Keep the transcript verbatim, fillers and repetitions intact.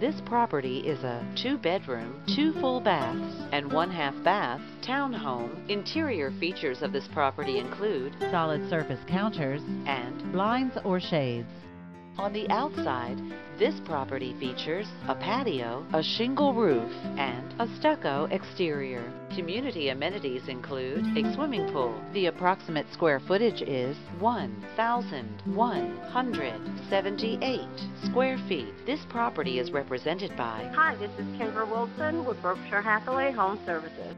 This property is a two-bedroom, two full baths, and one-half bath townhome. Interior features of this property include solid surface counters and blinds or shades. On the outside, this property features a patio, a shingle roof, and a stucco exterior. Community amenities include a swimming pool. The approximate square footage is one thousand one hundred seventy-eight square feet. This property is represented by... Hi, this is Kendra Wilson with Berkshire Hathaway Home Services.